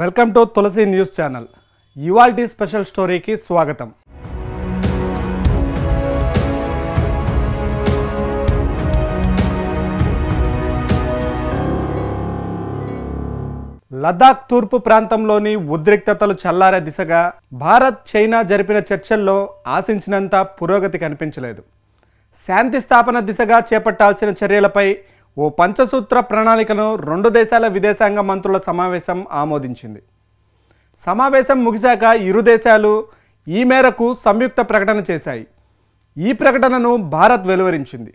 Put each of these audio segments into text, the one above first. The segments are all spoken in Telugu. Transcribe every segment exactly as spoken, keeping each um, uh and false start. Welcome to Tulasi news channel. ఇవాల్టి స్పెషల్ స్టోరీకి స్వాగతం. లదాఖ్ తూర్పు ప్రాంతంలోని ఉద్రిక్తతలు చల్లారే దిశగా భారత్ చైనా జరిపిన చర్చల్లో ఆశించినంత పురోగతి కనిపించలేదు. శాంతి స్థాపన దిశగా చేపట్టాల్సిన చర్యలపై ఓ పంచసూత్ర ప్రణాళికను రెండు దేశాల విదేశాంగ మంత్రుల సమావేశం ఆమోదించింది. సమావేశం ముగిశాక ఇరు దేశాలు ఈ మేరకు సంయుక్త ప్రకటన చేశాయి. ఈ ప్రకటనను భారత్ వెలువరించింది.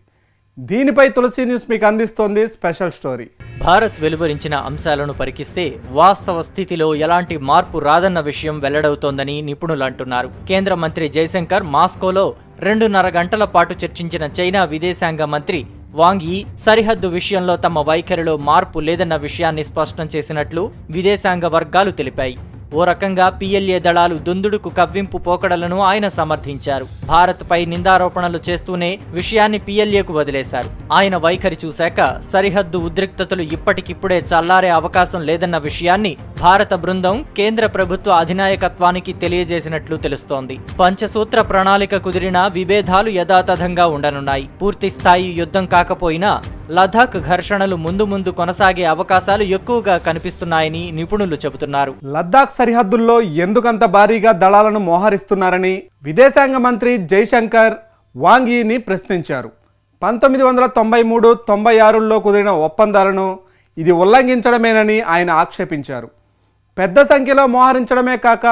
దీనిపై తులసి న్యూస్ మీకు అందిస్తోంది స్పెషల్ స్టోరీ. భారత్ వెలువరించిన అంశాలను పరికిస్తే వాస్తవ స్థితిలో ఎలాంటి మార్పు రాదన్న విషయం వెల్లడవుతోందని నిపుణులు అంటున్నారు. కేంద్ర మంత్రి జైశంకర్ మాస్కోలో రెండున్నర గంటల పాటు చర్చించిన చైనా విదేశాంగ మంత్రి వాంగి సరిహద్దు విషయంలో తమ వైఖరిలో మార్పు లేదన్న విషయాన్ని స్పష్టం చేసినట్లు విదేశాంగ వర్గాలు తెలిపాయి. ఓ రకంగా పీఎల్ఏ దళాలు దుందుడుకు కవ్వింపు పోకడలను ఆయన సమర్థించారు. భారత్పై నిందారోపణలు చేస్తూనే విషయాన్ని పీఎల్ఏకు వదిలేశారు. ఆయన వైఖరి చూశాక సరిహద్దు ఉద్రిక్తతలు ఇప్పటికిప్పుడే చల్లారే అవకాశం లేదన్న విషయాన్ని భారత బృందం కేంద్ర ప్రభుత్వ అధినాయకత్వానికి తెలియజేసినట్లు తెలుస్తోంది. పంచసూత్ర ప్రణాళిక కుదిరిన విభేదాలు యథాతథంగా ఉండనున్నాయి. పూర్తి స్థాయి యుద్ధం కాకపోయినా లదాఖ్ ఘర్షణలు ముందు ముందు కొనసాగే అవకాశాలు ఎక్కువగా కనిపిస్తున్నాయని నిపుణులు చెబుతున్నారు. లదాఖ్ సరిహద్దుల్లో ఎందుకంత భారీగా దళాలను మోహరిస్తున్నారని విదేశాంగ మంత్రి జైశంకర్ వాంగీని ప్రశ్నించారు. పంతొమ్మిది వందల తొంభై మూడు తొంభై ఆరులో కుదిరిన ఒప్పందాలను ఇది ఉల్లంఘించడమేనని ఆయన ఆక్షేపించారు. పెద్ద సంఖ్యలో మోహరించడమే కాక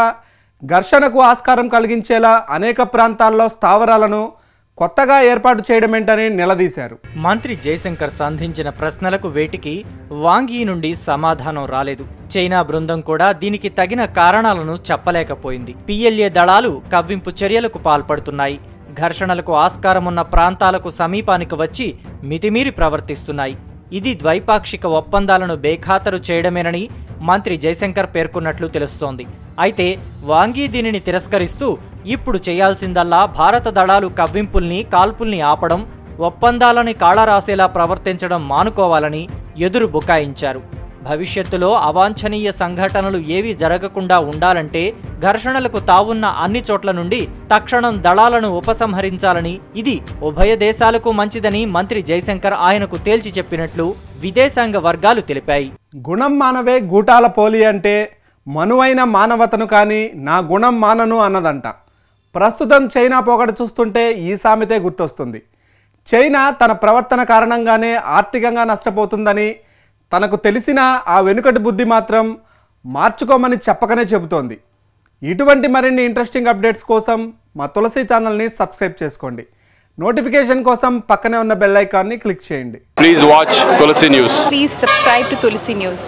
ఘర్షణకు ఆస్కారం కలిగించేలా అనేక ప్రాంతాల్లో స్థావరాలను కొత్తగా ఏర్పాటు చేయడమేంటని నిలదీశారు. మంత్రి జైశంకర్ సంధించిన ప్రశ్నలకు వేటికి వాంగీ నుండి సమాధానం రాలేదు. చైనా బృందం కూడా దీనికి తగిన కారణాలను చెప్పలేకపోయింది. పీఎల్ఏ దళాలు కవ్వింపు చర్యలకు పాల్పడుతున్నాయి. ఘర్షణలకు ఆస్కారమున్న ప్రాంతాలకు సమీపానికి వచ్చి మితిమీరి ప్రవర్తిస్తున్నాయి. ఇది ద్వైపాక్షిక ఒప్పందాలను బేఖాతరు చేయడమేనని మంత్రి జైశంకర్ పేర్కొన్నట్లు తెలుస్తోంది. అయితే వాంగీ దీనిని తిరస్కరిస్తూ ఇప్పుడు చేయాల్సిందల్లా భారత దళాలు కవ్వింపుల్ని కాల్పుల్ని ఆపడం, ఒప్పందాలని కాళరాసేలా ప్రవర్తించడం మానుకోవాలని ఎదురు బుకాయించారు. భవిష్యత్తులో అవాంఛనీయ సంఘటనలు ఏవి జరగకుండా ఉండాలంటే ఘర్షణలకు తావున్న అన్ని చోట్ల నుండి తక్షణం దళాలను ఉపసంహరించాలని, ఇది ఉభయ దేశాలకు మంచిదని మంత్రి జైశంకర్ ఆయనకు తేల్చి చెప్పినట్లు విదేశాంగ వర్గాలు తెలిపాయి. గుణం మానవే గూటాల పోలి అంటే మనువైన మానవతను కానీ నా గుణం మానను అన్నదంట. ప్రస్తుతం చైనా పోకడ చూస్తుంటే ఈ సామెతే గుర్తొస్తుంది. చైనా తన ప్రవర్తన కారణంగానే ఆర్థికంగా నష్టపోతుందని తనకు తెలిసిన ఆ వెనుకటి బుద్ధి మాత్రం మార్చుకోమని చెప్పకనే చెబుతోంది. ఇటువంటి మరిన్ని ఇంట్రెస్టింగ్ అప్డేట్స్ కోసం మా తులసి ఛానల్ని సబ్స్క్రైబ్ చేసుకోండి. నోటిఫికేషన్ కోసం పక్కనే ఉన్న బెల్ ఐకాన్ని క్లిక్ చేయండి. Please watch Tulasi news. Please subscribe to Tulasi news.